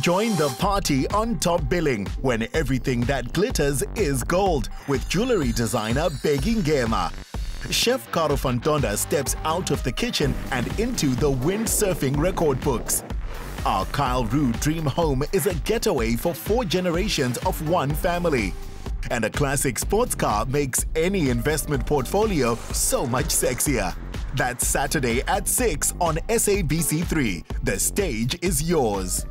Join the party on Top Billing, when everything that glitters is gold, with jewellery designer Bheki Ngema. Chef Karo van Tonder steps out of the kitchen and into the windsurfing record books. Our Kyle Roux dream home is a getaway for 4 generations of one family. And a classic sports car makes any investment portfolio so much sexier. That's Saturday at 6 on SABC3. The stage is yours.